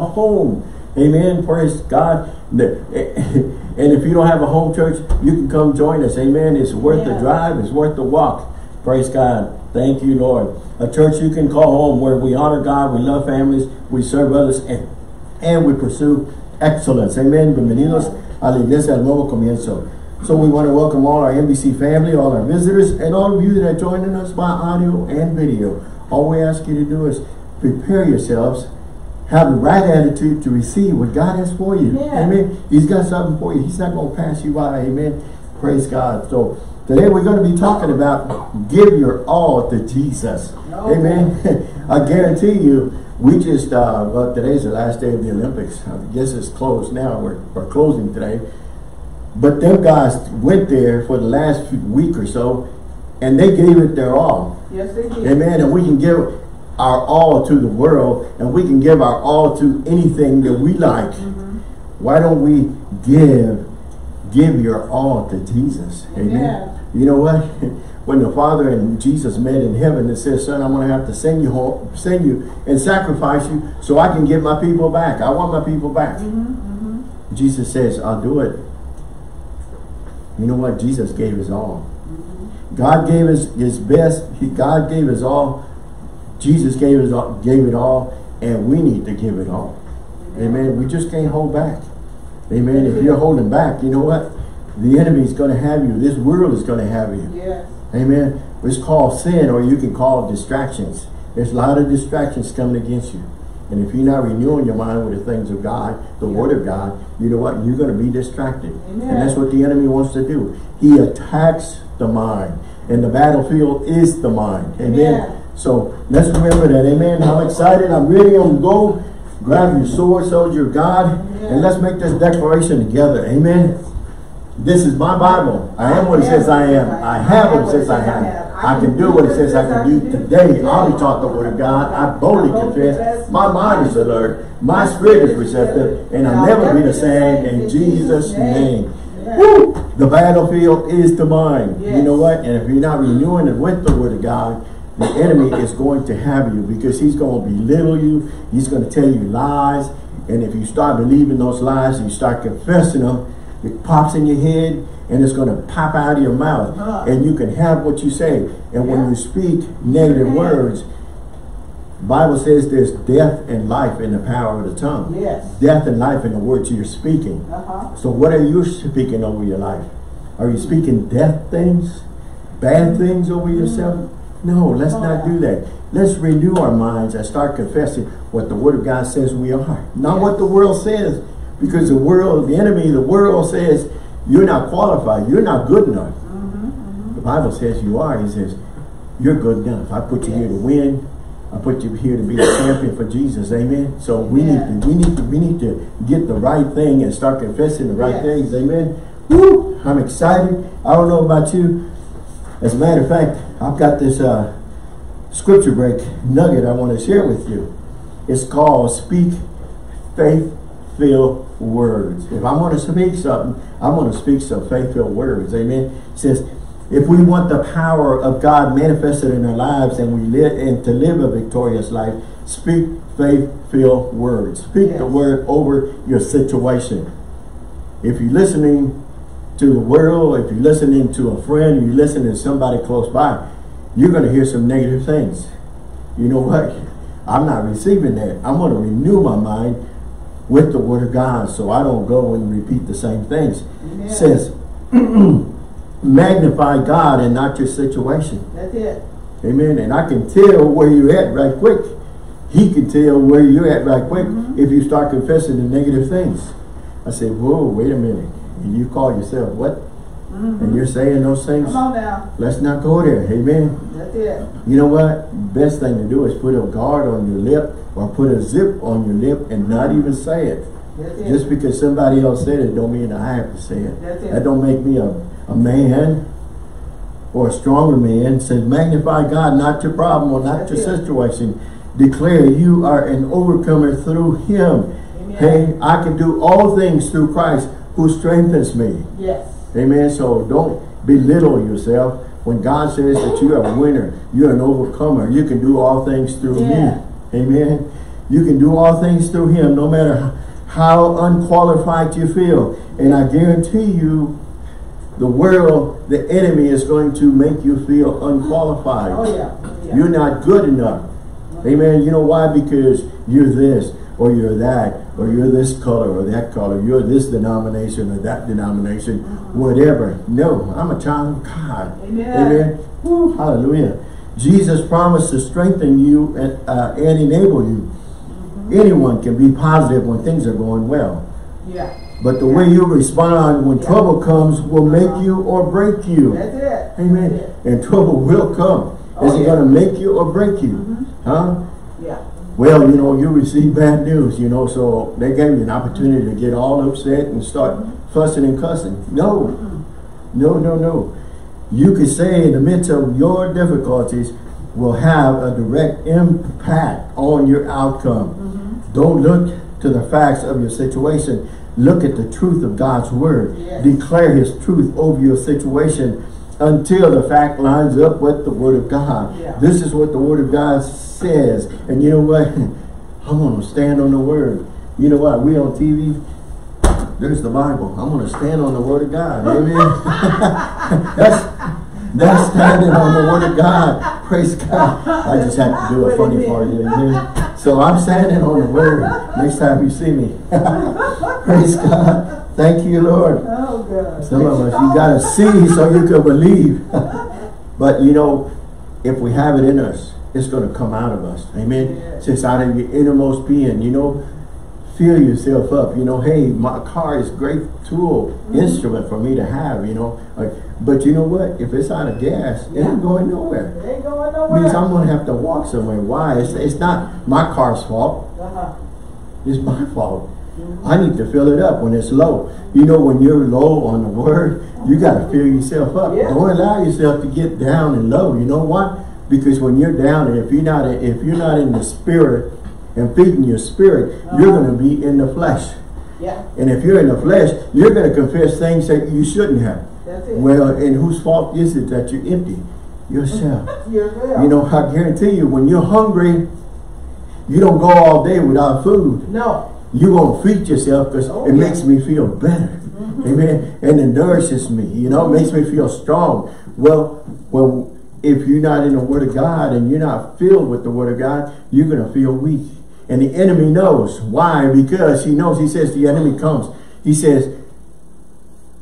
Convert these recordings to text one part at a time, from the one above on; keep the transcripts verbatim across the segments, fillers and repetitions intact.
a home. Amen. Praise God. And if you don't have a home church, you can come join us. Amen. It's worth yeah. the drive. It's worth the walk. Praise God. Thank you, Lord. A church you can call home, where we honor God, we love families, we serve others, and, and we pursue excellence. Amen. Bienvenidos a la Iglesia del Nuevo Comienzo. So we want to welcome all our N B C family, all our visitors, and all of you that are joining us by audio and video. All we ask you to do is prepare yourselves. Have the right attitude to receive what God has for you. Yeah. Amen. He's got something for you. He's not going to pass you by. Amen. Praise God. So today we're going to be talking about give your all to Jesus. No. Amen. I guarantee you, we just, uh, well, today's the last day of the Olympics. I guess it's closed now. We're, we're closing today. But them guys went there for the last week or so, and they gave it their all. Yes, they did. Amen. And we can give our all to the world, and we can give our all to anything that we like. Mm-hmm. Why don't we give give your all to Jesus? Amen. Yeah. You know what? When the Father and Jesus met in heaven, it says, "Son, I'm going to have to send you home, send you and sacrifice you, so I can get my people back. I want my people back." Mm-hmm. Mm-hmm. Jesus says, "I'll do it." You know what? Jesus gave his all. Mm-hmm. God gave his his best. He, God gave his all. Jesus gave it all, gave it all, and we need to give it all. Amen. We just can't hold back. Amen. If you're holding back, you know what? The enemy's going to have you. This world is going to have you. Yes. Amen. It's called sin, or you can call it distractions. There's a lot of distractions coming against you. And if you're not renewing your mind with the things of God, the yeah. Word of God, you know what? You're going to be distracted. Amen. And that's what the enemy wants to do. He attacks the mind. And the battlefield is the mind. Amen. Yeah. So let's remember that. Amen. I'm excited. I'm ready. I'm go. Grab your sword, soldier of God. Amen. And let's make this declaration together. Amen. This is my Bible. I am what it says I am. I have what it says I have. I can do what it says I can do today. I'll be taught the word of God. I boldly confess. My mind is alert. My spirit is receptive. And I'll never be the same in Jesus' name. Woo! The battlefield is the mind. You know what? And if you're not renewing it with the word of God, the enemy is going to have you, because he's going to belittle you. He's going to tell you lies. And if you start believing those lies and you start confessing them, it pops in your head and it's going to pop out of your mouth. Huh. And you can have what you say. And yeah. when you speak negative yeah. words, the Bible says there's death and life in the power of the tongue. Yes. Death and life in the words you're speaking. Uh-huh. So what are you speaking over your life? Are you speaking death things? Bad things over yourself? No, let's not do that. Let's renew our minds and start confessing what the Word of God says we are. Not yes. what the world says. Because the world, the enemy, the world says, you're not qualified. You're not good enough. Mm-hmm, mm-hmm. The Bible says you are. He says, you're good enough. I put you yes. here to win. I put you here to be a champion for Jesus. Amen. So we, yeah. need to, we, need to, we need to get the right thing and start confessing the right yes. things. Amen. Woo! I'm excited. I don't know about you. As a matter of fact, I've got this uh, scripture break nugget I want to share with you. It's called Speak Faith-Filled Words. If I want to speak something, I want to speak some faith-filled words. Amen. It says, if we want the power of God manifested in our lives and we live and to live a victorious life, speak faith-filled words. Speak yes. the word over your situation. If you're listening to the world, if you're listening to a friend, you're listening to somebody close by, you're going to hear some negative things. You know what? I'm not receiving that. I'm going to renew my mind with the Word of God, so I don't go and repeat the same things. Amen. It says, magnify God and not your situation. That's it. Amen. And I can tell where you're at right quick. He can tell where you're at right quick mm-hmm. if you start confessing the negative things. I say, whoa, wait a minute. And you call yourself what? Mm-hmm. And you're saying those things? Come on now. Let's not go there. Amen. That's it. You know what? Best thing to do is put a guard on your lip or put a zip on your lip and not even say it. That's it. Just because somebody else said it don't mean I have to say it. That's it. That don't make me a, a man or a stronger man. It says magnify God, not your problem or not That's your it. situation. Declare you are an overcomer through Him. Amen. Hey, I can do all things through Christ who strengthens me. Yes. Amen. So don't belittle yourself when God says that you are a winner. You're an overcomer. You can do all things through yeah. me. Amen. You can do all things through him, no matter how unqualified you feel. And I guarantee you, the world, the enemy is going to make you feel unqualified. Oh, yeah. Yeah. You're not good enough. Amen. You know why? Because you're this, or you're that, or you're this color, or that color. You're this denomination, or that denomination, whatever. No, I'm a child of God. Amen. Amen. Woo, hallelujah. Jesus promised to strengthen you and, uh, and enable you. Mm-hmm. Anyone can be positive when things are going well. Yeah. But the yeah. way you respond when yeah. trouble comes will make you or break you. That's it. Amen. That's it. And trouble will come. Oh, Is it yeah. going to make you or break you? Mm-hmm. Huh? Yeah. Well, you know, you receive bad news, you know, so they gave you an opportunity to get all upset and start fussing and cussing. No. No, no, no. You could say in the midst of your difficulties will have a direct impact on your outcome. Mm-hmm. Don't look to the facts of your situation. Look at the truth of God's word. Yes. Declare his truth over your situation until the fact lines up with the word of God. Yeah. This is what the word of God says. And you know what? I'm going to stand on the word. You know what? We on T V. There's the Bible. I'm going to stand on the word of God. Amen. that's, that's standing on the word of God. Praise God. I just have to do a funny part here. Amen. So I'm standing on the word next time you see me. Praise God. Thank you, Lord. Oh, God. Some of us, you got to see so you can believe. But, you know, if we have it in us, it's going to come out of us. Amen. Yes. Just out of your innermost being, you know. Fill yourself up. You know, hey, my car is a great tool, mm-hmm. instrument for me to have, you know. Like, but you know what? If it's out of gas, yeah. it ain't going nowhere. It ain't going nowhere. Means I'm going to have to walk somewhere. Why? It's, it's not my car's fault. Uh-huh. It's my fault. Mm-hmm. I need to fill it up when it's low. You know, when you're low on the word, you got to fill yourself up. Yeah. Don't allow yourself to get down and low. You know why? Because when you're down and if you're not, if you're not in the spirit and feeding your spirit, uh-huh. you're going to be in the flesh. Yeah. And if you're in the flesh, you're going to confess things that you shouldn't have. That's it. Well, and whose fault is it that you're empty? Yourself. Yourself. You know, I guarantee you, when you're hungry, you don't go all day without food. No. You're going to feed yourself because okay. it makes me feel better. Mm-hmm. Amen. And it nourishes me. You know, it makes me feel strong. Well, well, if you're not in the Word of God and you're not filled with the Word of God, you're going to feel weak. And the enemy knows. Why? Because he knows. He says the enemy comes. He says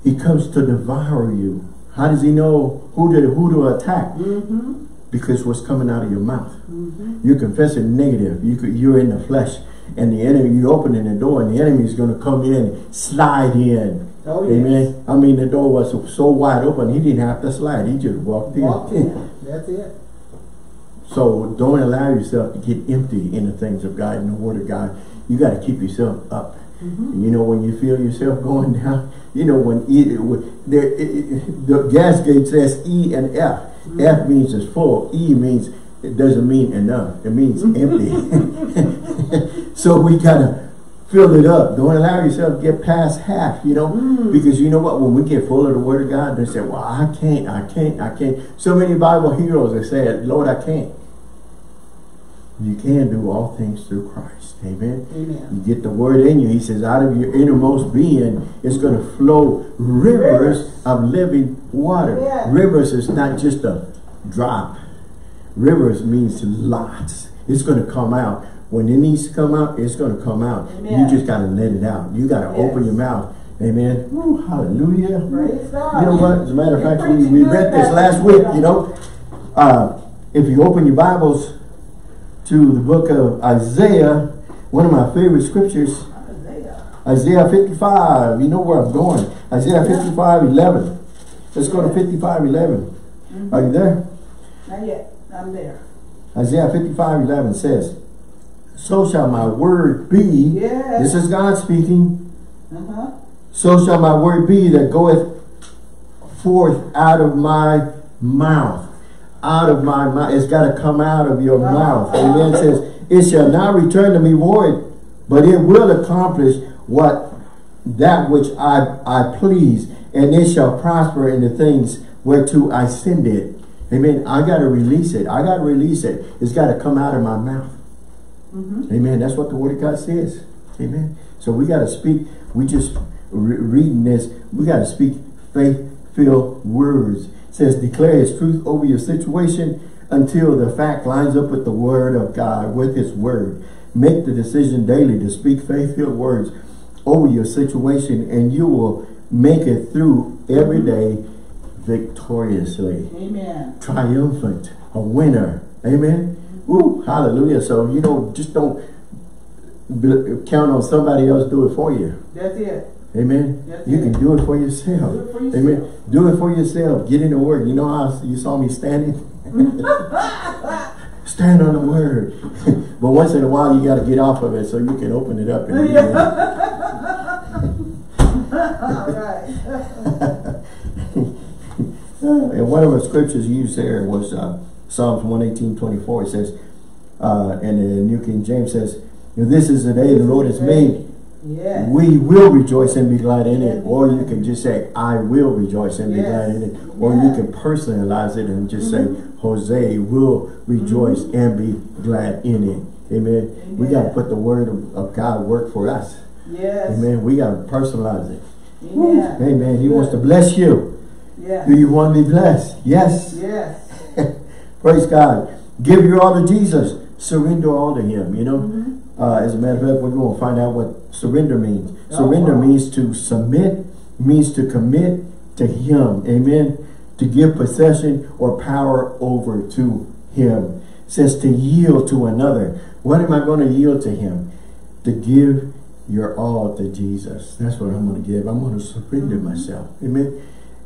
he comes to devour you. How does he know who to, who to attack? Mm-hmm. Because what's coming out of your mouth. Mm-hmm. You're confessing negative. You could, you're in the flesh. And the enemy, you're opening the door and the enemy is going to come in, slide in. Oh, yes. Amen. I mean, the door was so wide open, he didn't have to slide. He just walked in. Walked in. That's it. So don't allow yourself to get empty in the things of God, in the Word of God. You got to keep yourself up. Mm-hmm. And you know, when you feel yourself going down, you know, when, it, when there, it, the gas gauge says E and F. Mm-hmm. F means it's full. E means it doesn't mean enough. It means empty. So we got to fill it up. Don't allow yourself to get past half, you know, mm. because you know what? When we get full of the Word of God, they say, well, I can't, I can't, I can't. So many Bible heroes that said, Lord, I can't. You can do all things through Christ. Amen. Amen. You get the word in you. He says, out of your innermost being, it's going to flow rivers, rivers. of living water. Yeah. Rivers is not just a drop. Rivers means lots. It's going to come out. When it needs to come out, it's going to come out. Amen. You just got to let it out. You got to yes. open your mouth. Amen. Woo, hallelujah. Praise God. You know what? As a matter of fact, we, we read this last week, you know. Uh, if you open your Bibles to the book of Isaiah, one of my favorite scriptures, Isaiah, Isaiah fifty-five, you know where I'm going, Isaiah fifty-five eleven. Let's go to fifty-five eleven. Mm-hmm. Are you there? Not yet. I'm there. Isaiah fifty-five eleven says, so shall my word be, yes. this is God speaking, uh-huh. so shall my word be that goeth forth out of my mouth. Out of my mouth, it's got to come out of your mouth. Amen. It says, it shall not return to me void, but it will accomplish what that which I I please, and it shall prosper in the things whereto I send it. Amen. I got to release it. I got to release it. It's got to come out of my mouth. Mm-hmm. Amen. That's what the Word of God says. Amen. So we got to speak. We just re reading this. We got to speak faith-filled words. It says, declare His truth over your situation until the fact lines up with the Word of God, with His Word. Make the decision daily to speak faith-filled words over your situation, and you will make it through every day victoriously. Amen. Triumphant. A winner. Amen. Woo, hallelujah. So, you know, just don't count on somebody else do it for you. That's it. Amen. That's you it. Can do it for yourself. Do it for yourself. Amen. Do it for yourself. Get in the Word. You know how you saw me standing? Stand on the Word. But once in a while, you got to get off of it so you can open it up. And, you know. All right. And one of the scriptures used there was uh, Psalms one eighteen twenty-four. It says, uh, and the New King James says, "This is the day the Lord has made. Yes. We will rejoice and be glad in it." Or you can just say, "I will rejoice and yes. be glad in it." Or yes. you can personalize it and just mm-hmm. say, "Jose will rejoice mm-hmm. and be glad in it." Amen. Amen. We got to put the Word of, of God work for us. Yes. Amen. We got to personalize it. Amen. Amen. He yes. wants to bless you. Yes. Do you want to be blessed? Yes. Yes. Praise God. Give your all to Jesus. Surrender all to Him, you know. Mm-hmm. uh, as a matter of fact, we're going to find out what surrender means. Oh, surrender wow. means to submit, means to commit to Him. Amen. To give possession or power over to Him. It says to yield to another. What am I going to yield to Him? To give your all to Jesus. That's what I'm going to give. I'm going to surrender mm-hmm. myself. Amen.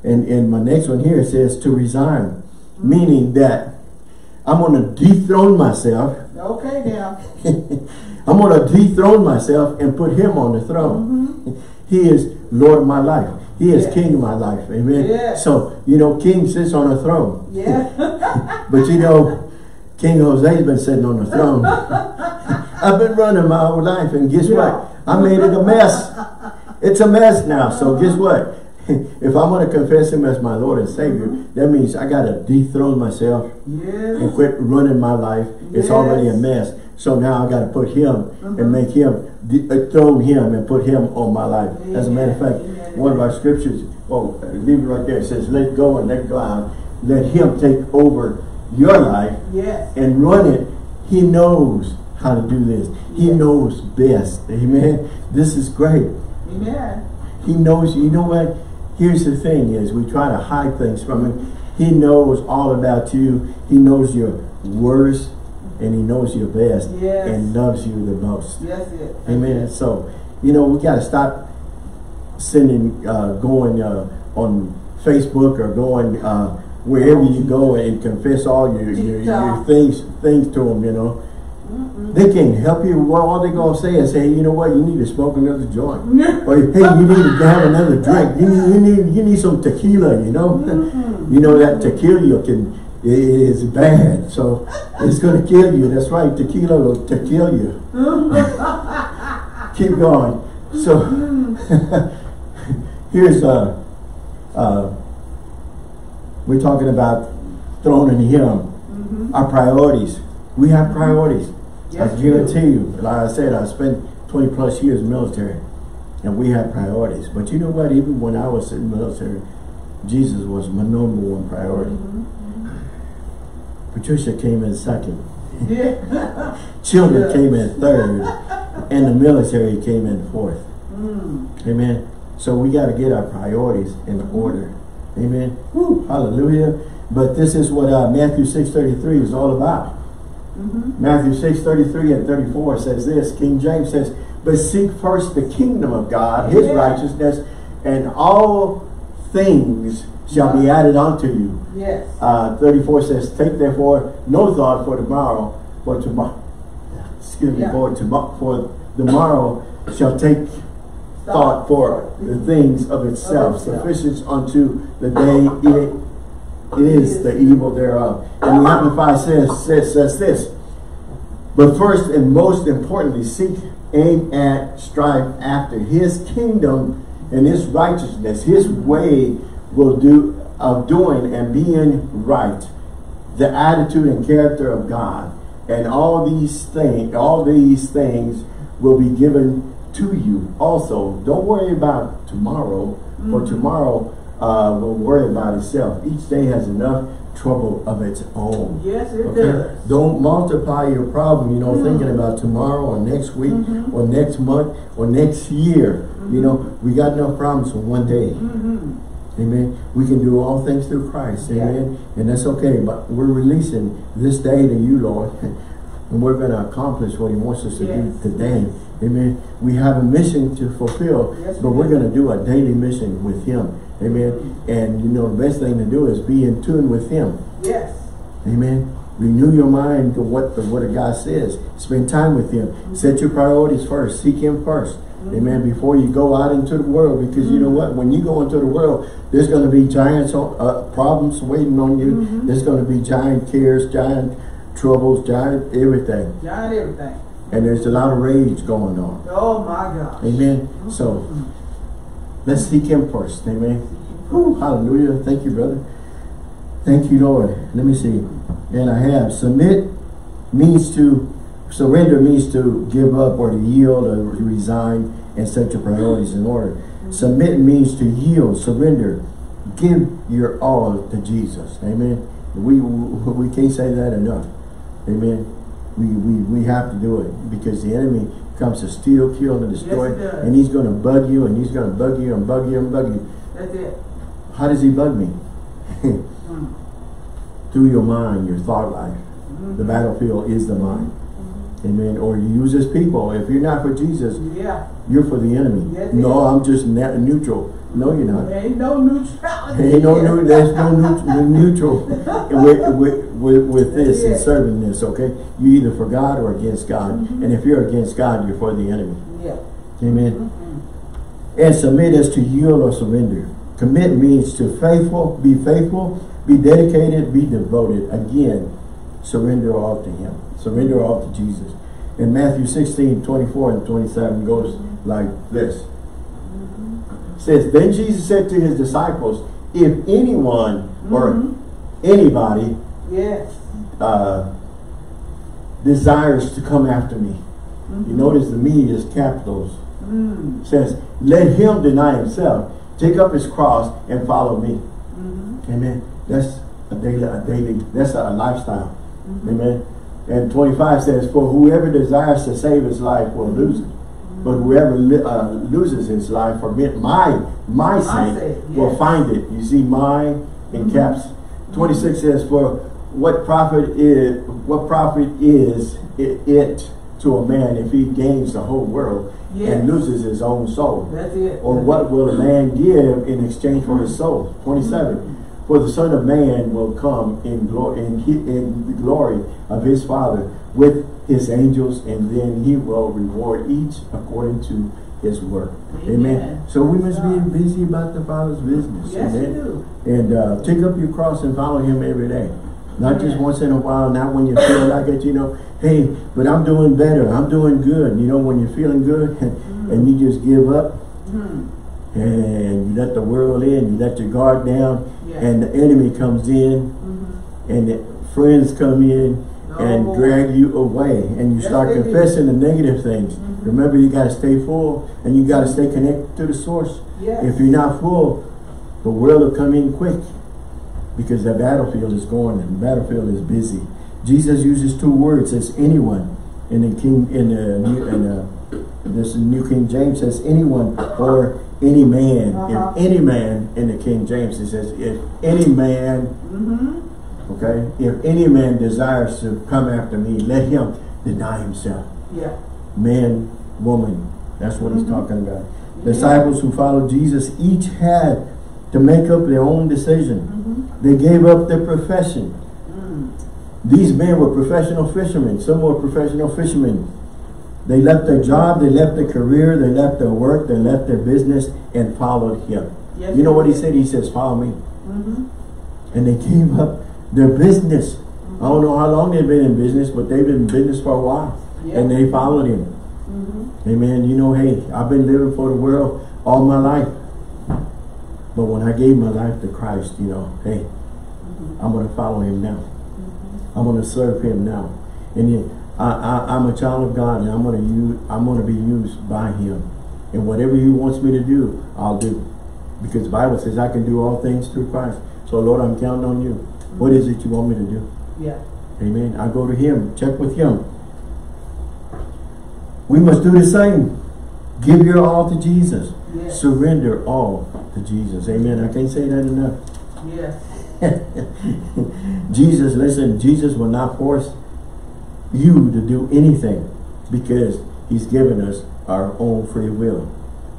And, and my next one here says to resign. Mm-hmm. Meaning that I'm going to dethrone myself. Okay, now. I'm going to dethrone myself and put Him on the throne. Mm-hmm. He is Lord of my life. He is yeah. King of my life. Amen. Yeah. So, you know, King sits on a throne. Yeah. But, you know, King Jose's been sitting on the throne. I've been running my whole life, and guess yeah. what? I made it a mess. It's a mess now. So, guess what? If I want to confess Him as my Lord and Savior, mm-hmm. that means I got to dethrone myself yes. and quit running my life. Yes. It's already a mess. So now I got to put Him mm-hmm. and make Him, dethrone Him and put Him on my life. Amen. As a matter of fact, Amen. One of our scriptures, oh, leave it right there. It says, let go and let God. Let Him take over your life yes. and run it. He knows how to do this. Yes. He knows best. Amen. This is great. Amen. He knows, you know what? Here's the thing is, we try to hide things from Him. He knows all about you. He knows your worst, and He knows your best, yes. and loves you the most. Yes, yes. Amen. Yes. So, you know, we got to stop sending, uh, going uh, on Facebook or going uh, wherever you go and confess all your, your, your things, things to Him, you know. Mm-hmm. They can't help you. Well, all they're going to say is, hey, you know what? You need to smoke another joint. Or, hey, you need to have another drink. You need, you need, you need some tequila, you know? Mm-hmm. You know, that tequila can, is bad. So it's going to kill you. That's right. Tequila will kill you. Keep going. So here's, uh, uh, we're talking about throning Him. Mm-hmm. Our priorities. We have priorities. Yes, I guarantee you, like I said, I spent twenty plus years in the military, and we had priorities. But you know what? Even when I was in the military, Jesus was my number one priority. Mm-hmm. Patricia came in second. Yeah. Children yes. came in third, and the military came in fourth. Mm. Amen. So we got to get our priorities in order. Amen. Woo. Hallelujah. But this is what uh, Matthew six thirty-three is all about. Mm-hmm. Matthew six thirty-three and thirty-four says this. King James says, but seek first the kingdom of God, His yeah. righteousness, and all things shall yeah. be added unto you. Yes. Uh, thirty-four says, take therefore no thought for tomorrow, for tomorrow, excuse me, yeah. for tomorrow, for tomorrow shall take Stop. thought for the things of itself, of itself. Sufficient unto the day it It is the evil thereof. And Amplified says, says, says this. But first and most importantly, seek, aim at, strive after His kingdom and His righteousness. His way will do of doing and being right. The attitude and character of God. and all these things, all these things will be given to you also. Don't worry about tomorrow, mm-hmm. for tomorrow uh, will worry about itself. Each day has enough trouble of its own. Yes, it okay? does. Don't multiply your problem, you know, mm-hmm. thinking about tomorrow or next week mm-hmm. or next month or next year. Mm-hmm. You know, we got enough problems for one day. Mm-hmm. Amen. We can do all things through Christ. Amen. Yeah. And that's okay. But we're releasing this day to you, Lord. And we're going to accomplish what he wants us to yes. do today. Amen. We have a mission to fulfill, yes, but we're going to do a daily mission with him. Amen. And you know, the best thing to do is be in tune with him. Yes. Amen. Renew your mind to what the Word of God says. Spend time with him. Mm-hmm. Set your priorities first. Seek him first. Mm-hmm. Amen. Before you go out into the world, because mm-hmm. you know what? When you go into the world, there's going to be giant uh, problems waiting on you. Mm-hmm. There's going to be giant cares, giant troubles, giant everything. Giant everything. And there's a lot of rage going on. Oh my gosh. Amen. Mm-hmm. So let's seek him first. Amen. Ooh, hallelujah. Thank you, brother. Thank you, Lord. Let me see. And I have. Submit means to, surrender means to give up or to yield or to resign and set your priorities in order. Mm-hmm. Submit means to yield, surrender, give your all to Jesus. Amen. We we can't say that enough. Amen. We, we, we have to do it because the enemy comes to steal, kill, and destroy. Yes, he does. And he's going to bug you, and he's going to bug you, and bug you, and bug you. That's it. How does he bug me? mm. Through your mind, your thought life. Mm-hmm. The battlefield is the mind. Mm-hmm. Amen. Or you use his people. If you're not for Jesus, yeah. you're for the enemy. Yes, no, is. I'm just neutral. No, you're not. There ain't no neutrality. Ain't no, no, there's no neutral with, with, with, with this and serving this, okay? You're either for God or against God. Mm-hmm. And if you're against God, you're for the enemy. Yeah. Amen. Mm-hmm. And submit is to yield or surrender. Commit means to faithful, be faithful, be dedicated, be devoted. Again, surrender all to him. Surrender all to Jesus. And Matthew sixteen, twenty-four and twenty-seven goes like this. Says, then Jesus said to his disciples, if anyone mm-hmm. or anybody yes. uh, desires to come after me, mm-hmm. you notice the me is capitals, mm. says, let him deny himself, take up his cross and follow me. Mm-hmm. Amen. That's a daily, a daily, that's a lifestyle. Mm-hmm. Amen. And twenty-five says, for whoever desires to save his life will lose it. But whoever uh, loses his life for me, my my sake, say, yes. will find it. You see, my in mm-hmm. caps. Twenty-six mm-hmm. says, "For what profit is what profit is it, it to a man if he gains the whole world yes. and loses his own soul? That's it. Or That's what it. will a man give in exchange for his soul?" Twenty-seven. Mm-hmm. For the Son of Man will come in glory in, in the glory of his Father with his angels, and then he will reward each according to his work. Amen. Amen. So we must be busy about the Father's business. Yes, amen. You do. And uh, take up your cross and follow him every day. Not amen. Just once in a while, not when you feel like it, you know, hey, but I'm doing better, I'm doing good. You know, when you're feeling good mm. and you just give up mm. and you let the world in, you let your guard down, yeah. and the enemy comes in mm-hmm. and the friends come in and drag you away, and you yes, start confessing do. the negative things. Mm-hmm. Remember, you got to stay full, and you got to stay connected to the source. Yes. If you're not full, the world will come in quick, because the battlefield is going, and the battlefield is busy. Jesus uses two words, as anyone, in the King, in the New, in the, this New King James says anyone or any man. Uh-huh. If any man, in the King James it says if any man. Mm-hmm. Okay, if any man desires to come after me, let him deny himself. Yeah. Man, woman, that's what mm-hmm. he's talking about. Yeah. Disciples who followed Jesus each had to make up their own decision. Mm-hmm. They gave up their profession. Mm. These men were professional fishermen. Some were professional fishermen. They left their job, they left their career, they left their work, they left their business and followed him. Yes, you know what he said? He says, follow me. Mm-hmm. And they gave up their business. Mm-hmm. I don't know how long they've been in business, but they've been in business for a while. Yeah. And they followed him. Mm-hmm. Amen. You know, hey, I've been living for the world all my life. But when I gave my life to Christ, you know, hey, mm-hmm. I'm going to follow him now. Mm-hmm. I'm going to serve him now. And it, I, I, I'm a child of God, and I'm going to use, I'm going to be used by Him. And whatever He wants me to do, I'll do. Because the Bible says I can do all things through Christ. So Lord, I'm counting on You. What is it You want me to do? Yeah. Amen. I go to Him. Check with Him. We must do the same. Give your all to Jesus. Yes. Surrender all to Jesus. Amen. I can't say that enough. Yes. Jesus, listen, Jesus will not force you to do anything, because He's given us our own free will.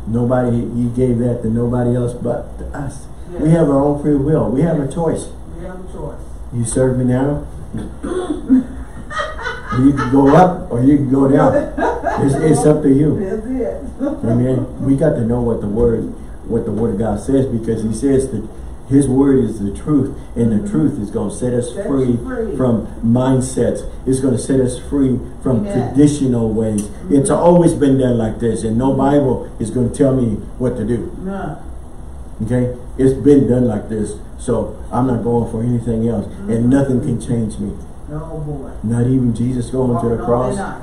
Nobody, He gave that to nobody else but to us. Yes. We have our own free will. We have a choice. We have a choice. You serve Me now. You can go up or you can go down. It's, it's up to you. That's it. Amen. We got to know what the word, what the Word of God says, because He says that His word is the truth, and the truth is going to set us free, free from mindsets. It's going to set us free from yes. traditional ways. Mm-hmm. It's always been done like this, and no Bible is going to tell me what to do. No. Okay? It's been done like this, so I'm not going for anything else, mm-hmm. and nothing can change me. No, boy. Not even Jesus going oh, to the no, cross. Huh?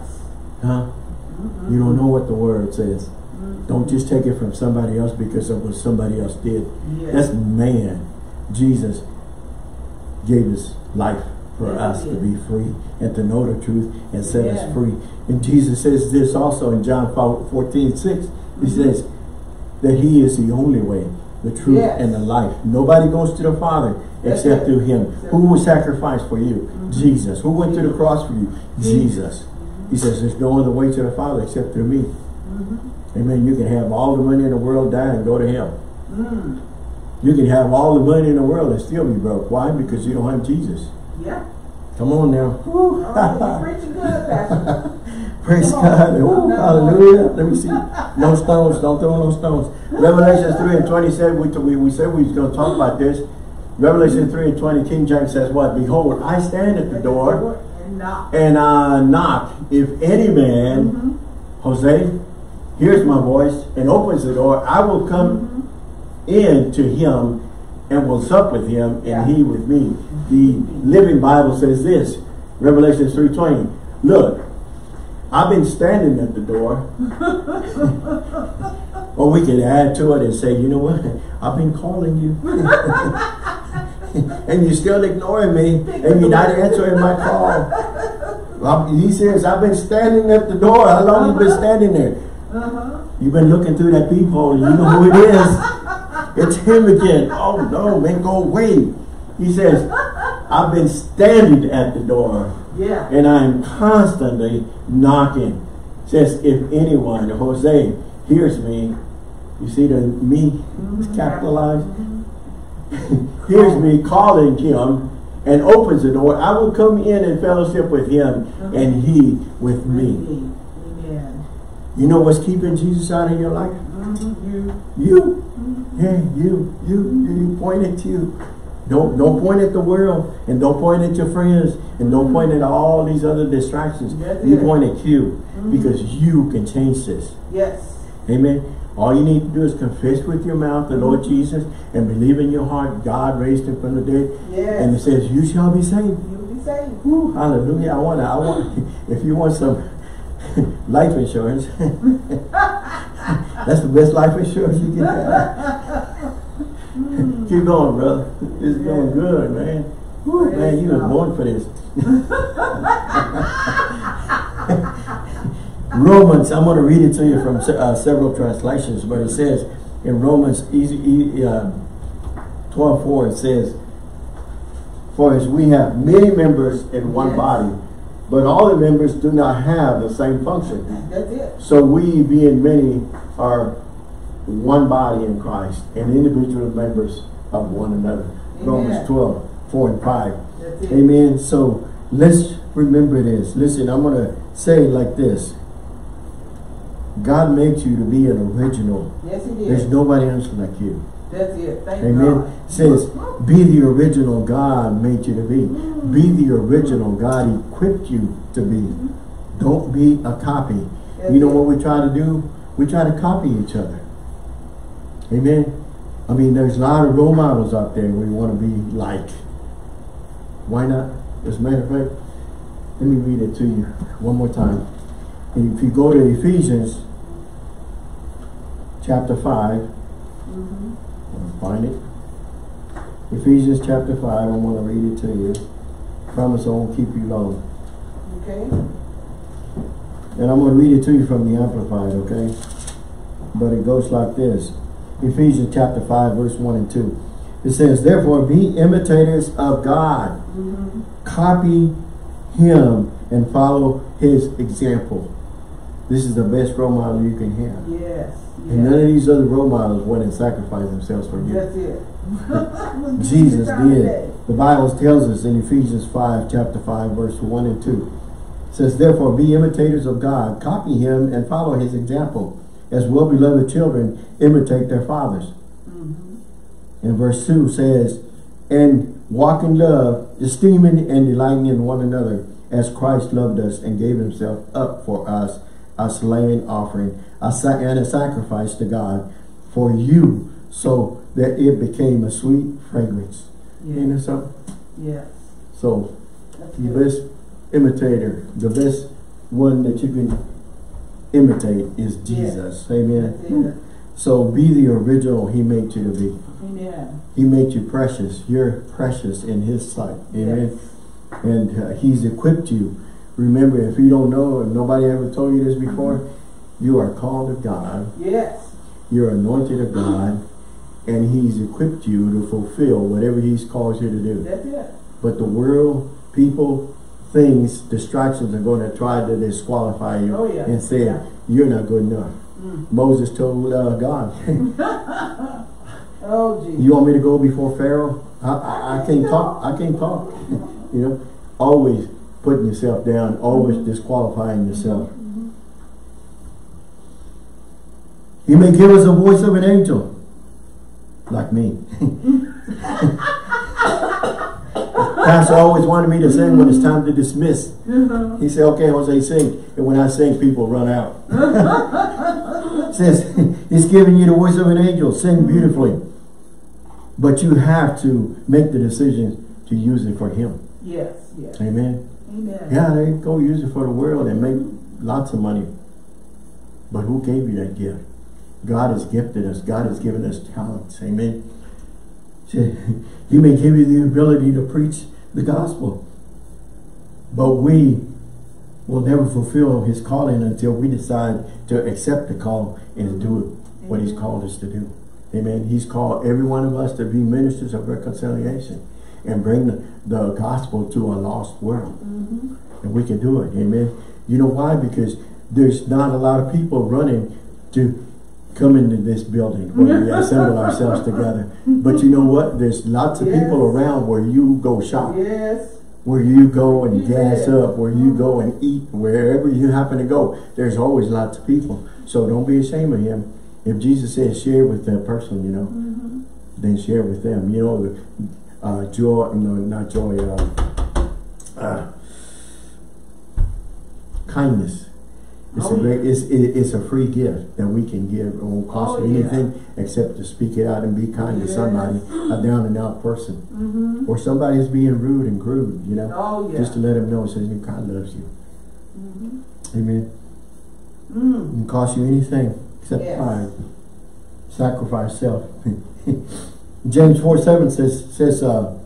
Mm-hmm. You don't know what the Word says. Don't just take it from somebody else because of what somebody else did. Yes. That's man. Jesus gave His life for yes. us to be free and to know the truth and set yes. us free. And Jesus says this also in John fourteen six. He mm-hmm. says that He is the only way, the truth, yes. and the life. Nobody goes to the Father except yes. through Him. Yes. Who was sacrificed for you? Mm-hmm. Jesus. Who went yes. to the cross for you? Yes. Jesus. Mm-hmm. He says there's no other way to the Father except through Me. Mm-hmm. Amen. You can have all the money in the world, die, and go to hell. Mm. You can have all the money in the world and still be broke. Why? Because you don't have Jesus. Yeah. Come on now. Oh, you're preaching good, Pastor. Praise Come God. Ooh, hallelujah. Let me see. No stones. Don't throw no stones. Revelation three and twenty said we, we, we said we was going to talk about this. Revelation three and twenty, King James says what? Behold, I stand at the door and knock. And I knock. If any man, mm-hmm. Jose, hears my voice and opens the door, I will come mm-hmm. in to him and will sup with him and yeah. he with me. The Living Bible says this, Revelation three twenty, look, I've been standing at the door. Or we can add to it and say, you know what, I've been calling you. And you're still ignoring me, and you're not answering my call. He says, I've been standing at the door. How long have you been standing there? Uh-huh. You've been looking through that peephole and you know who it is. It's him again. Oh no, man, go away. He says, I've been standing at the door. Yeah. And I am constantly knocking. Says, if anyone, Jose, hears me, you see the me is capitalized? Hears me calling him and opens the door, I will come in and fellowship with him and he with me. You know what's keeping Jesus out of your life? Mm-hmm. You. You. Mm-hmm. Yeah, you. You. You point at you. Don't, don't point at the world. And don't point at your friends. And don't mm-hmm. point at all these other distractions. Yes, you yes. point at you. Mm-hmm. Because you can change this. Yes. Amen. All you need to do is confess with your mouth the mm-hmm. Lord Jesus. And believe in your heart God raised Him from the dead. Yes. And it says you shall be saved. You'll be saved. Woo, hallelujah. I want to. I want. If you want some life insurance. That's the best life insurance you can have. Mm. Keep going, brother. It's yeah. going good, man. Ooh, man, you were born for this. Romans, I'm going to read it to you from uh, several translations, but it says in Romans twelve four, it says, for as we have many members in one yes. body, but all the members do not have the same function. That's it. So we, being many, are one body in Christ, and individual members of one another. Amen. Romans twelve, four and five. That's it. Amen. So let's remember this. Listen, I'm going to say it like this. God made you to be an original. Yes, He did. There's nobody else like you. That's it. Thank Amen. God. It says, be the original God made you to be. Mm. Be the original God equipped you to be. Mm. Don't be a copy. That's you know it. What we try to do? We try to copy each other. Amen. I mean, there's a lot of role models out there we want to be like. Why not? As a matter of fact, Let me read it to you one more time. And if you go to Ephesians chapter five, mm-hmm. I'll find it. Ephesians chapter five, I'm going to read it to you. I promise I won't keep you long. Okay. And I'm going to read it to you from the Amplified, okay? But it goes like this. Ephesians chapter five, verse one and two. It says, therefore be imitators of God. Mm-hmm. Copy him and follow his example. This is the best role model you can have. Yes. yes. And none of these other role models went and sacrificed themselves for you. That's it. Jesus did. The Bible tells us in Ephesians five, chapter five, verse one and two. It says, therefore be imitators of God. Copy him and follow his example. As well-beloved children imitate their fathers. Mm-hmm. And verse two says, and walk in love, esteeming and delighting in one another, as Christ loved us and gave himself up for us, a slain offering, a sac and a sacrifice to God for you, so that it became a sweet fragrance. Yes. Ain't that something? Yes. So, that's the good. Best imitator, the best one that you can imitate is Jesus. Yes. Amen. Amen. So be the original he made you to be. Amen. He made you precious. You're precious in his sight. Amen. Yes. And uh, he's equipped you. Remember, if you don't know, if nobody ever told you this before, you are called of God. Yes. You're anointed of God. And he's equipped you to fulfill whatever he's called you to do. That's it. But the world, people, things, distractions are going to try to disqualify you. Oh, yeah. And say, yeah, you're not good enough. Mm. Moses told uh, God, oh, geez. You want me to go before Pharaoh? I, I, I can't talk. I can't talk. You know, always putting yourself down, always disqualifying yourself. Mm-hmm. He may give us a voice of an angel, like me. Pastor always wanted me to sing when it's time to dismiss. He said, okay, Jose, sing. And when I sing, people run out. It says, it's giving you the voice of an angel. Sing beautifully. But you have to make the decision to use it for him. Yes. yes. Amen. Amen. Yeah, they go use it for the world and make lots of money. But who gave you that gift? God has gifted us. God has given us talents. Amen. He may give you the ability to preach the gospel, but we will never fulfill his calling until we decide to accept the call and do what he's called us to do. Amen. He's called every one of us to be ministers of reconciliation and bring the, the gospel to a lost world. Mm-hmm. And we can do it. Amen. You know why? Because there's not a lot of people running to come into this building where we assemble ourselves together. But you know what? There's lots of yes. people around where you go shop. Yes. Where you go and yes. gas up. Where you go and eat. Wherever you happen to go. There's always lots of people. So don't be ashamed of him. If Jesus says share with that person, you know, mm-hmm. then share with them. You know, uh, joy, no, not joy, uh, uh, kindness. It's, oh, a great, it's, it, it's a free gift that we can give. It won't cost oh, you anything yeah. except to speak it out and be kind yes. to somebody, a down and out person. Mm-hmm. Or somebody is being rude and crude, you know, oh, yeah. just to let them know, says, God loves you. Mm-hmm. Amen. Mm. It doesn't cost you anything except yes. pride. Sacrifice self. James four seven says, says, uh,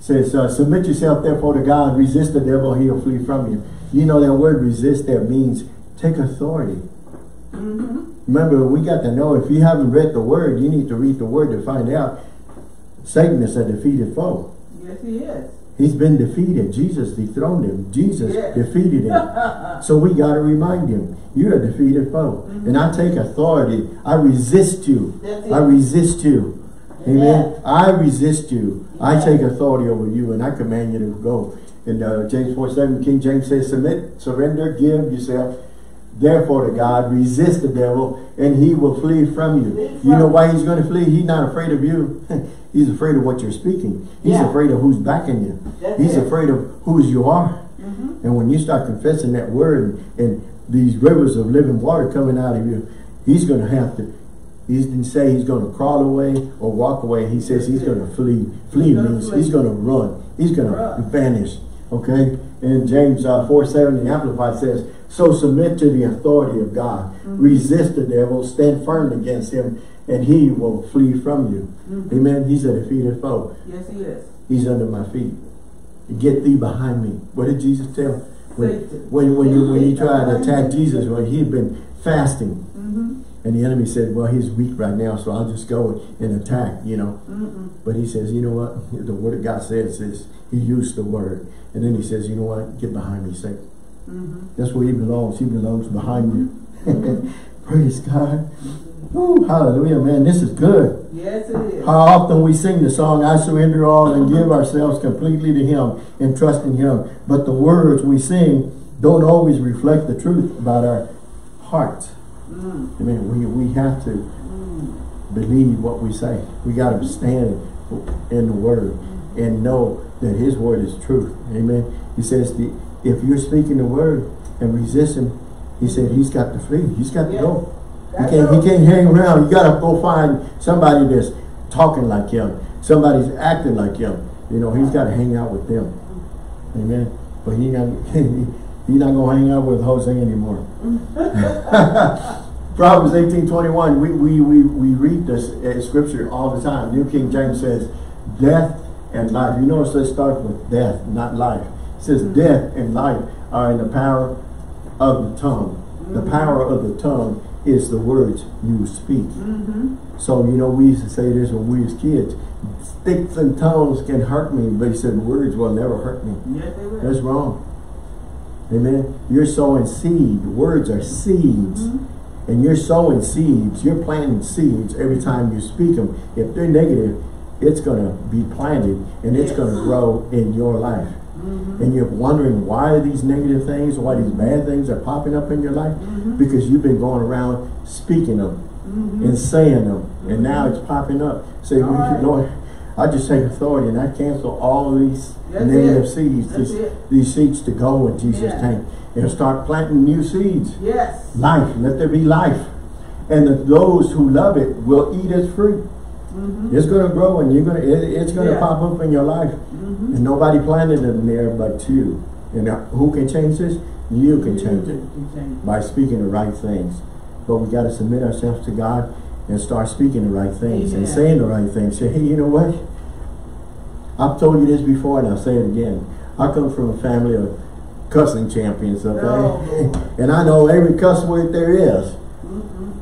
says uh, submit yourself therefore to God, resist the devil, he'll flee from you. You know that word resist there means take authority. Mm-hmm. Remember, we got to know, if you haven't read the word, you need to read the word to find out Satan is a defeated foe. Yes, he is. He's been defeated. Jesus dethroned him. Jesus yes. defeated him. So we got to remind him, you're a defeated foe. Mm-hmm. And I take authority. I resist you. I resist you. Amen. Yes. I resist you. Yes. I take authority over you and I command you to go. And uh, James four seven, King James says, submit, surrender, give yourself, therefore to God, resist the devil, and he will flee from you. Right. You know why he's going to flee? He's not afraid of you. He's afraid of what you're speaking. He's yeah. afraid of who's backing you. That's he's it. afraid of whose you are. Mm-hmm. And when you start confessing that word and, and these rivers of living water coming out of you, he's going to have to. He didn't say he's going to crawl away or walk away. He says he's going to flee. Flee means he's going to run. He's going to vanish. Okay, in James uh, four seven, the Amplified says, so submit to the authority of God. Mm-hmm. Resist the devil, stand firm against him, and he will flee from you. Mm-hmm. Amen. He's a defeated foe. Yes, he is. He's under my feet. Get thee behind me. What did Jesus tell? When when, when, you, when he tried to attack Jesus, when he'd been fasting. Mm-hmm. And the enemy said, well, he's weak right now, so I'll just go and attack, you know. Mm-mm. But he says, you know what? The word of God says this. He used the word. And then he says, you know what? Get behind me, Satan. Mm-hmm. That's where he belongs. He belongs behind you. Praise God. Ooh, hallelujah, man. This is good. Yes, it is. How often we sing the song, I surrender all and give ourselves completely to him and trust in him. But the words we sing don't always reflect the truth about our hearts. Mm. I mean, we, we have to mm. believe what we say. We got to stand in the word and know that his word is truth. Amen. He says, the, if you're speaking the word and resist him, he said he's got to flee. He's got to yes. go. He can't, he can't hang around. You got to go find somebody that's talking like him. Somebody's acting like him. You know, he's got to hang out with them. Amen. But he not, he's not going to hang out with Jose anymore. Proverbs eighteen twenty-one. We, we, we, we read this uh, scripture all the time. New King James says, death and life. You notice they start with death, not life. It says mm-hmm. death and life are in the power of the tongue. Mm-hmm. The power of the tongue is the words you speak. Mm-hmm. So, you know, we used to say this when we was kids. Sticks and stones can hurt me, but he said words will never hurt me. Yes, they will. That's wrong. Amen. You're sowing seed. Words are seeds. Mm-hmm. And you're sowing seeds. You're planting seeds every time you speak them. If they're negative, it's going to be planted and yes. it's going to grow in your life. Mm-hmm. And you're wondering why these negative things, why these bad things are popping up in your life? Mm-hmm. Because you've been going around speaking them mm-hmm. and saying them. Mm-hmm. And now it's popping up. Say, well, right. Lord, I just take authority and I cancel all of these That's negative it. seeds, these, these seeds to go in Jesus' yeah. name. And start planting new seeds. Yes. Life. Let there be life. And the, those who love it will eat its fruit. Mm-hmm. It's going to grow and you're going to, it, it's going to yeah. pop up in your life. Mm-hmm. And nobody planted it in there but you. And who can change this? You can change it by speaking the right things. But we got to submit ourselves to God and start speaking the right things Amen. and saying the right things. Say, hey, you know what? I've told you this before and I'll say it again. I come from a family of cussing champions, okay? No. And I know every cuss word there is.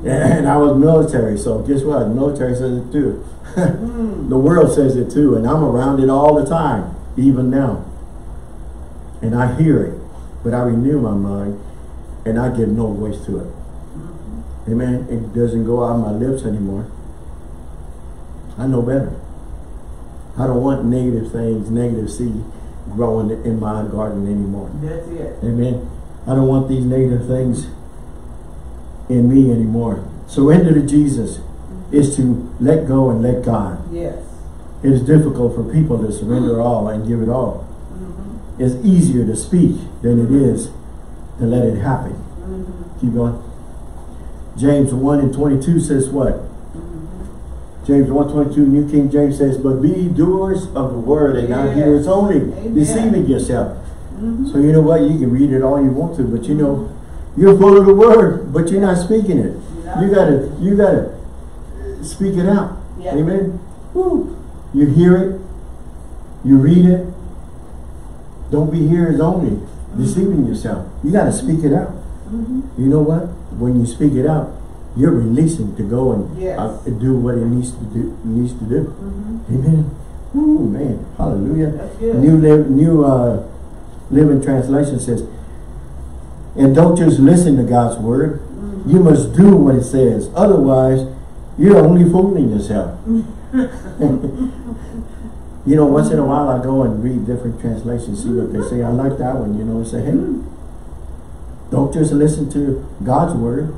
And I was military, so guess what? The military says it too. The world says it too, and I'm around it all the time, even now. And I hear it, but I renew my mind, and I give no voice to it. Amen? It doesn't go out of my lips anymore. I know better. I don't want negative things, negative seed growing in my garden anymore. That's it. Amen? I don't want these negative things in me anymore. Surrender to Jesus is to let go and let God. Yes. It is difficult for people to surrender all and give it all. Mm-hmm. It's easier to speak than it is to let it happen. Mm-hmm. Keep going. James one and twenty-two says what? Mm-hmm. James one twenty-two, New King James says, but be doers of the word and yes. not hearers only, Amen. deceiving yourself. Mm-hmm. So you know what? You can read it all you want to, but you know, you're full of the word, but you're not speaking it. No. You gotta, you gotta speak it out. Yeah. Amen. Woo. You hear it, you read it. Don't be hearers only, mm-hmm. deceiving yourself. You gotta speak it out. Mm-hmm. You know what? When you speak it out, you're releasing to go and yes. uh, do what it needs to do. Needs to do. Mm-hmm. Amen. Woo, man. Hallelujah. That's good. New live, new uh, Living Translation says. And don't just listen to God's word. Mm-hmm. You must do what it says. Otherwise, you're only fooling yourself. You know, once in a while I go and read different translations, see what they say. I like that one, you know, and say, hey, don't just listen to God's word.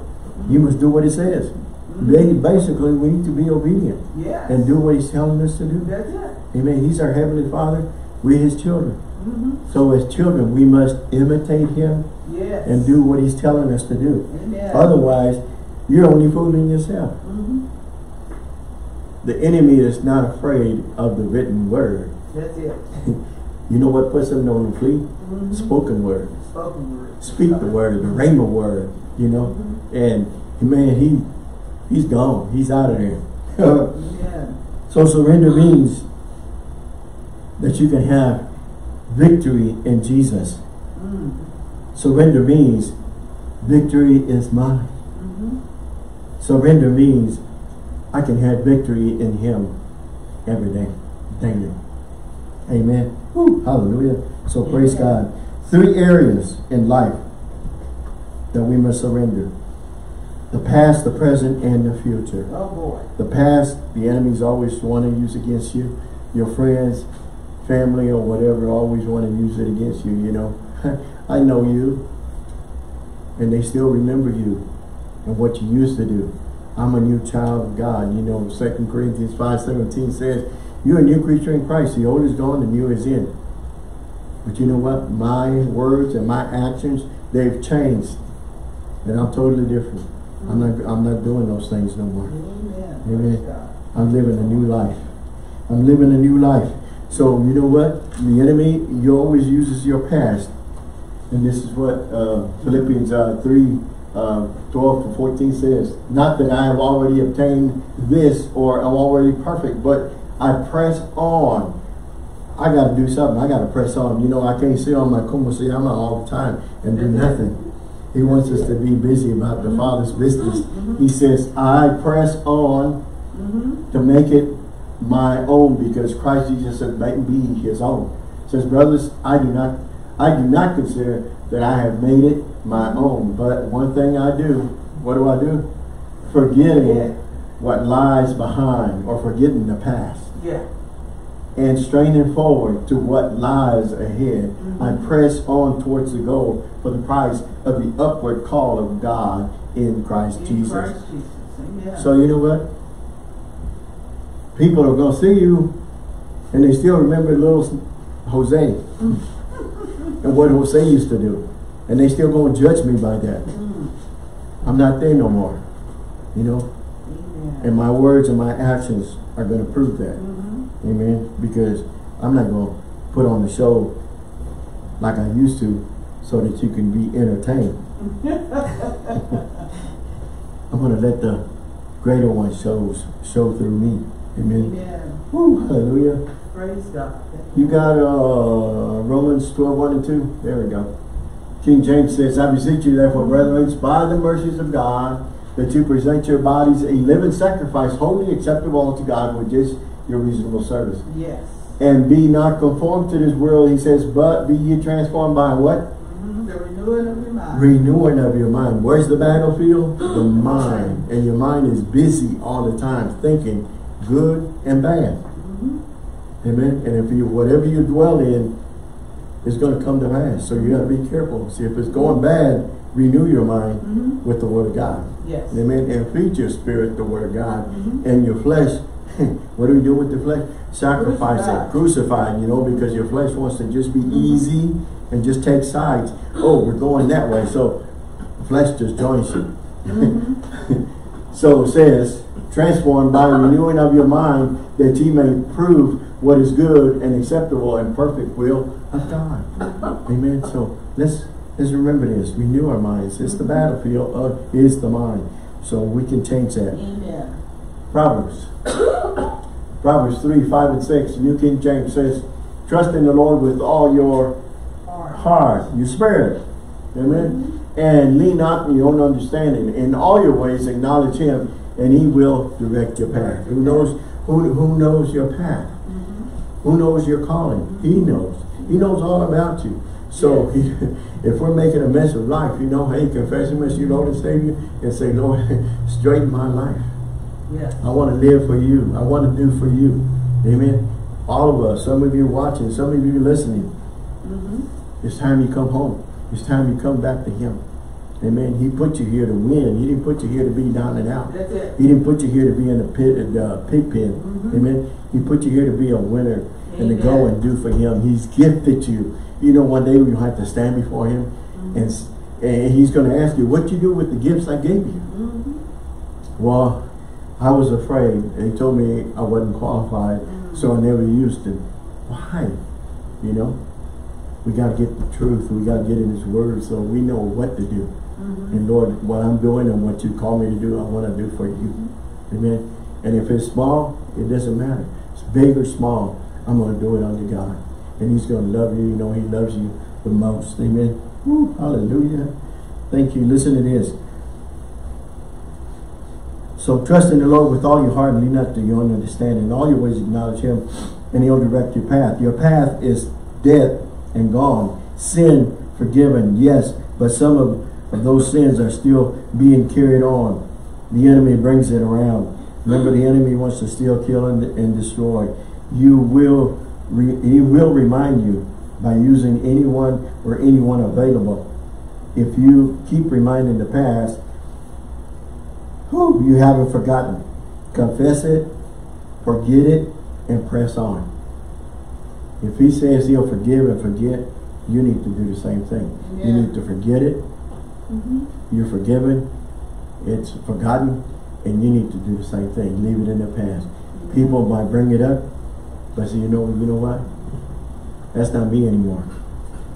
You must do what it says. Mm-hmm. Basically, we need to be obedient yes. and do what he's telling us to do. That's it. Amen. He's our Heavenly Father. We're his children. Mm-hmm. So as children, we must imitate him. Yes. And do what he's telling us to do. Amen. Otherwise, you're only fooling yourself. Mm-hmm. The enemy is not afraid of the written word. That's it. You know what puts them on the flee? Mm-hmm. Spoken word. Spoken word. Speak the word, the rhema word, you know. Mm-hmm. And man, he he's gone. He's out of there. Yeah. So surrender means that you can have victory in Jesus. Mm. Surrender means victory is mine. Mm-hmm. Surrender means I can have victory in him every day. Daily. Amen. Woo. Hallelujah. So Amen. Praise God. Three areas in life that we must surrender. The past, the present, and the future. Oh boy. The past, the enemy's always want to use against you. Your friends, family, or whatever always want to use it against you, you know. I know you. And they still remember you and what you used to do. I'm a new child of God. You know, Second Corinthians five seventeen says, you're a new creature in Christ. The old is gone, the new is in. But you know what? My words and my actions, they've changed. And I'm totally different. Mm-hmm. I'm not I'm not doing those things no more. Amen. Amen. I'm living a new life. I'm living a new life. So you know what? The enemy, you always uses your past. And this is what uh, Philippians uh, three, twelve to fourteen says. Not that I have already obtained this or I'm already perfect, but I press on. I got to do something. I got to press on. You know, I can't sit on my Kuma Siyama all the time and do nothing. He wants us to be busy about the Father's business. He says, I press on to make it my own because Christ Jesus said, make me his own. He says, brothers, I do not, I do not consider that I have made it my own. But one thing I do, what do I do? Forgetting what lies behind or forgetting the past. Yeah. And straining forward to what lies ahead. Mm-hmm. I press on towards the goal for the prize of the upward call of God in Christ in Jesus. Christ Jesus. Amen. So you know what? People are going to see you and they still remember little Jose. Mm-hmm. And what Jose used to do. And they still going to judge me by that. Mm. I'm not there no more. You know? Amen. And my words and my actions are going to prove that. Mm-hmm. Amen? Because I'm not going to put on the show like I used to so that you can be entertained. I'm going to let the greater one shows, show through me. Amen? Amen. Woo, hallelujah. Praise God. You got uh, Romans twelve, one and two? There we go. King James says, I beseech you therefore, brethren, by the mercies of God, that you present your bodies a living sacrifice, wholly acceptable unto God, which is your reasonable service. Yes. And be not conformed to this world, he says, but be ye transformed by what? Mm-hmm. The renewing of your mind. Renewing of your mind. Where's the battlefield? The mind. And your mind is busy all the time, thinking good and bad. Amen. And if you, whatever you dwell in, it's going to come to pass. So you got to be careful. See, if it's going bad, renew your mind mm-hmm. with the Word of God. Yes. Amen. And feed your spirit the Word of God. Mm-hmm. And your flesh, what do we do with the flesh? Sacrifice it, crucify it, you know, because your flesh wants to just be mm-hmm. easy and just take sides. Oh, we're going that way. So the flesh just joins you. Mm-hmm. So it says, transformed by renewing of your mind, that ye may prove what is good and acceptable and perfect will of God. Amen. So let's let's remember this. Renew our minds. It's the battlefield of is the mind. So we can change that. Amen. Proverbs. Proverbs three, five and six. New King James says, trust in the Lord with all your heart, your spirit. Amen. Mm-hmm. And lean not on your own understanding. In all your ways acknowledge him, and he will direct your path. Who knows who who knows your path? Who knows your calling? He knows. He knows all about you. So he, if we're making a mess of life, you know, hey, confess him as your Lord and Savior and say, Lord, straighten my life. Yes. I want to live for you. I want to do for you. Amen. All of us, some of you watching, some of you listening. Mm-hmm. It's time you come home. It's time you come back to him. Amen. He put you here to win. He didn't put you here to be down and out. That's it. He didn't put you here to be in the pit and uh, pig pen. Mm-hmm. Amen. He put you here to be a winner. Amen. And to go and do for him. He's gifted you. You know, one day you'll have to stand before him. Mm-hmm. and, and he's going to ask you, what you do with the gifts I gave you? Mm-hmm. Well, I was afraid. They told me I wasn't qualified, mm-hmm. so I never used them. Why? you know? We got to get the truth. We got to get in His Word so we know what to do. Mm-hmm. And Lord, what I'm doing and what You call me to do, I want to do for You. Mm-hmm. Amen. And if it's small, it doesn't matter. It's big or small, I'm going to do it unto God. And He's going to love you. You know He loves you the most. Amen. Woo, hallelujah. Thank you. Listen to this. So trust in the Lord with all your heart and lean not to your own understanding. In all your ways acknowledge Him, and He'll direct your path. Your path is death and gone. Sin forgiven, yes, but some of, of those sins are still being carried on. The enemy brings it around. Remember, the enemy wants to steal, kill, and, and destroy. You will re, he will remind you by using anyone or anyone available. If you keep reminding the past, whew, you haven't forgotten. Confess it, forget it, and press on. If He says He'll forgive and forget, you need to do the same thing. Yeah. You need to forget it. Mm-hmm. You're forgiven. It's forgotten. And you need to do the same thing. Leave it in the past. Mm-hmm. People might bring it up, but say, you know, you know what? That's not me anymore.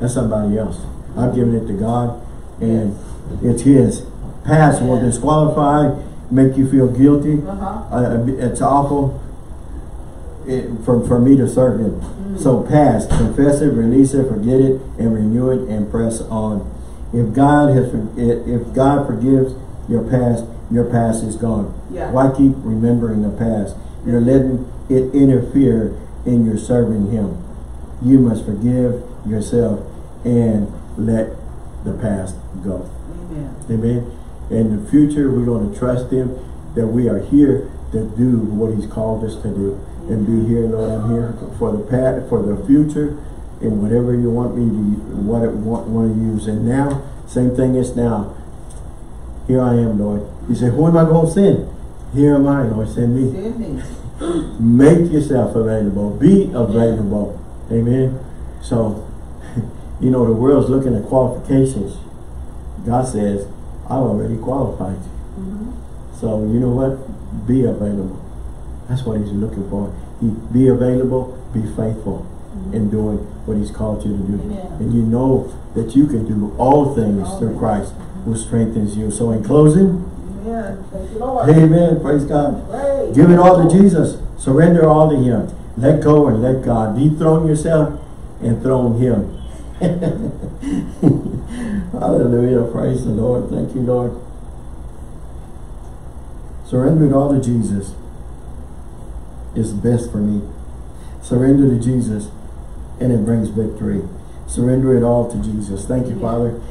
That's somebody else. I've given it to God, and it's His. Past yeah. will disqualify, make you feel guilty. Uh-huh. uh, it's awful. It, for, for me to serve Him. Mm. So past, confess it, release it, forget it, and renew it, and press on. If God has, if God forgives your past, your past is gone. Yeah. Why keep remembering the past? You're letting it interfere in your serving Him. You must forgive yourself and let the past go. Amen. Amen. In the future, we're going to trust Him that we are here to do what He's called us to do. And be here, Lord. I'm here for the past, for the future, and whatever You want me to, what it want, want to use. And now, same thing is now. Here I am, Lord. He said, "Who am I going to send? Here am I, Lord. Send me. Send me. Make Yourself available. Be available." Yeah. Amen. So, you know, the world's looking at qualifications. God says, "I've already qualified you." Mm-hmm. So, you know what? Be available. That's what He's looking for. He, be available, be faithful mm-hmm. in doing what He's called you to do. Amen. And you know that you can do all things all through things. Christ mm-hmm. who strengthens you. So in closing, amen. Thank you, Lord. Amen. Praise God. Praise. Give it all to Jesus. Surrender all to Him. Let go and let God. Dethrone yourself and throne Him. Hallelujah. Praise the Lord. Thank you, Lord. Surrender it all to Jesus. It's best for me. Surrender to Jesus, and it brings victory. Surrender it all to Jesus. Thank you, yeah. Father.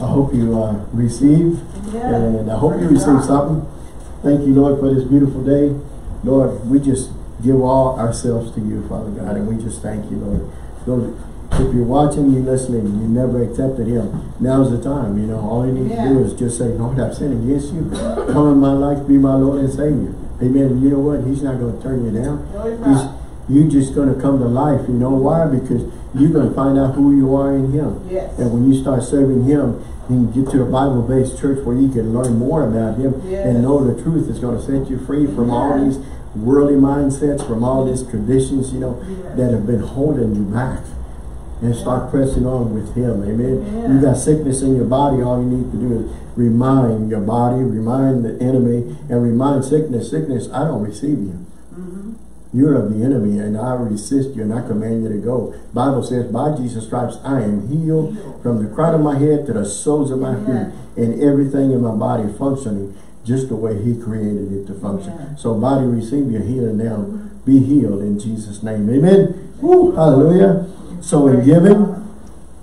I hope you uh, receive, yeah. and I hope Praise you receive God. something. Thank you, Lord, for this beautiful day. Lord, we just give all ourselves to You, Father God, and we just thank You, Lord. Lord, if you're watching, you're listening, you never accepted Him, now's the time. You know, all you need yeah. to do is just say, "Lord, I've sinned against You. Come in my life, be my Lord and Savior." Amen. You know what? He's not going to turn you down. No, He's not. You're just going to come to life. You know why? Because you're going to find out who you are in Him. Yes. And when you start serving Him, you can get to a Bible-based church where you can learn more about Him yes. and know the truth is going to set you free from yes. all these worldly mindsets, from all these traditions, you know, yes. that have been holding you back. And start pressing on with Him. Amen. Yeah. You got sickness in your body. All you need to do is remind your body, remind the enemy, and remind sickness, sickness, I don't receive you. Mm-hmm. You're of the enemy, and I resist you, and I command you to go. Bible says, by Jesus' stripes, I am healed from the crown of my head to the soles of my yeah. feet, and everything in my body functioning just the way He created it to function. Yeah. So body, receive your healing now. Mm-hmm. Be healed in Jesus' name. Amen. Woo, hallelujah. So in giving,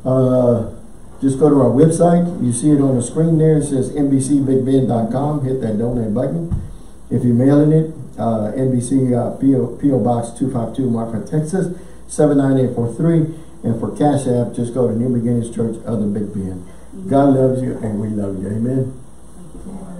uh, just go to our website. You see it on the screen there. It says N B C Big Bend dot com. Hit that donate button. If you're mailing it, uh, N B C uh, P O Box two five two, Marfa, Texas, seven nine eight four three. And for Cash App, just go to New Beginnings Church of the Big Bend. God loves you and we love you. Amen.